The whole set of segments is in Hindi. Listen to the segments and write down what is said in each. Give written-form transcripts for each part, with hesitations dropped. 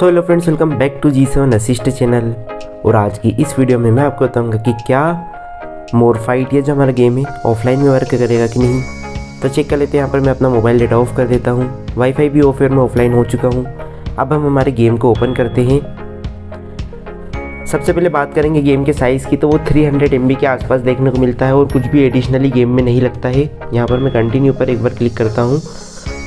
So hello friends, welcome back to G7 assist channel. और आज की इस वीडियो में मैं आपको बताऊंगा कि क्या मोरफाइट ये जो हमारा गेम है ऑफलाइन में वर्क करेगा कि नहीं। तो चेक कर लेते हैं। यहाँ पर मैं अपना मोबाइल डेटा ऑफ कर देता हूँ, वाईफाई भी ऑफ है और मैं ऑफलाइन हो चुका हूँ। अब हम हमारे गेम को ओपन करते हैं। सबसे पहले बात करेंगे गेम के साइज़ की, तो वो 300 MB के आसपास देखने को मिलता है और कुछ भी एडिशनली गेम में नहीं लगता है। यहाँ पर मैं कंटिन्यू पर एक बार क्लिक करता हूँ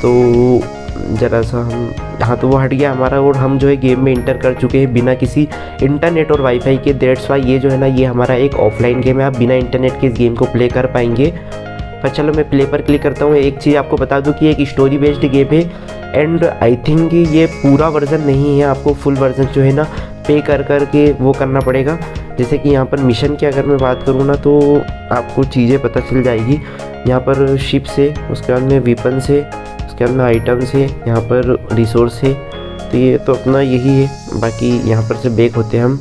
तो ज़रा सा हम, हाँ तो वो हट गया हमारा और हम जो है गेम में इंटर कर चुके हैं बिना किसी इंटरनेट और वाईफाई के। दैट्स वाई ये जो है ना, ये हमारा एक ऑफलाइन गेम है, आप बिना इंटरनेट के इस गेम को प्ले कर पाएंगे। पर चलो मैं प्ले पर क्लिक करता हूँ। एक चीज़ आपको बता दूँ कि एक स्टोरी बेस्ड गेम है एंड आई थिंक ये पूरा वर्जन नहीं है, आपको फुल वर्जन जो है ना पे कर कर के वो करना पड़ेगा। जैसे कि यहाँ पर मिशन की अगर मैं बात करूँ ना तो आपको चीज़ें पता चल जाएगी। यहाँ पर शिप से, उसके बाद में वीपन से, उसके बाद में आइटम्स है, यहाँ पर रिसोर्स है। तो ये तो अपना यही है, बाकी यहाँ पर से बैक होते हैं हम।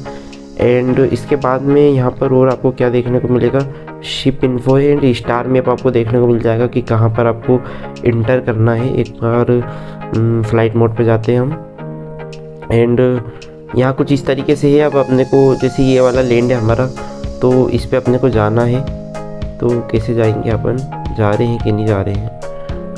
एंड इसके बाद में यहाँ पर और आपको क्या देखने को मिलेगा, शिप इन्फो है एंड स्टार मैप आपको देखने को मिल जाएगा कि कहाँ पर आपको इंटर करना है। एक बार फ्लाइट मोड पे जाते हैं हम एंड यहाँ कुछ इस तरीके से है। अब अपने को जैसे ये वाला लैंड है हमारा, तो इस पर अपने को जाना है। तो कैसे जाएंगे, अपन जा रहे हैं कि नहीं जा रहे हैं।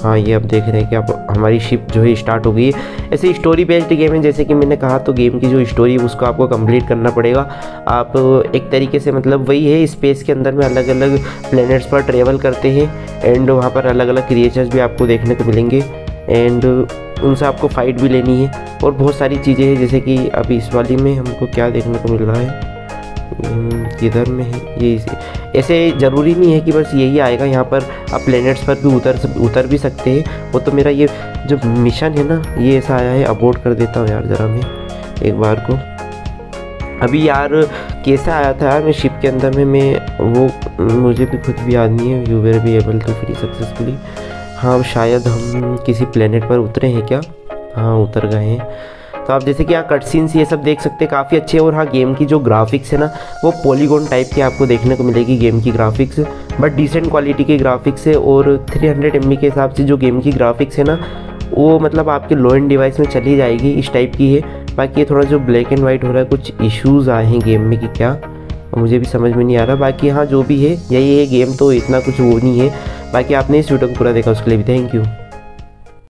हाँ, ये आप देख रहे हैं कि आप हमारी शिप जो है स्टार्ट हो गई है। ऐसे स्टोरी बेस्ड गेम है, जैसे कि मैंने कहा, तो गेम की जो स्टोरी है उसको आपको कंप्लीट करना पड़ेगा। आप एक तरीके से मतलब वही है, स्पेस के अंदर में अलग अलग प्लैनेट्स पर ट्रेवल करते हैं एंड वहाँ पर अलग अलग क्रिएचर्स भी आपको देखने को मिलेंगे एंड उनसे आपको फ़ाइट भी लेनी है और बहुत सारी चीज़ें हैं। जैसे कि अभी इस वाली में हमको क्या देखने को मिल रहा है, किधर में है ये, ऐसे ज़रूरी नहीं है कि बस यही आएगा। यहाँ पर आप प्लैनेट्स पर भी उतर भी सकते हैं। वो तो मेरा ये जो मिशन है ना ये ऐसा आया है, अबोर्ट कर देता हूँ यार ज़रा मैं एक बार को। अभी यार कैसा आया था यार, मैं शिप के अंदर में वो मुझे भी खुद भी याद नहीं है। You were be able to free successfully, हाँ शायद हम किसी प्लैनेट पर उतरे हैं क्या, हाँ उतर गए हैं। तो आप जैसे कि यहाँ कट सीन्स ये सब देख सकते हैं, काफ़ी अच्छे हैं। और हाँ, गेम की जो ग्राफिक्स है ना वो पॉलीगॉन टाइप की आपको देखने को मिलेगी गेम की ग्राफिक्स, बट डिसेंट क्वालिटी के ग्राफिक्स है। और 300 MB के हिसाब से जो गेम की ग्राफिक्स है ना वो मतलब आपके लो एंड डिवाइस में चली जाएगी, इस टाइप की है। बाकी ये थोड़ा जो ब्लैक एंड वाइट हो रहा है, कुछ इश्यूज़ आए हैं गेम में कि क्या, मुझे भी समझ में नहीं आ रहा। बाकी हाँ जो भी है यही है गेम, तो इतना कुछ वो नहीं है। बाकी आपने इस वीडियो को पूरा देखा, उसके लिए भी थैंक यू।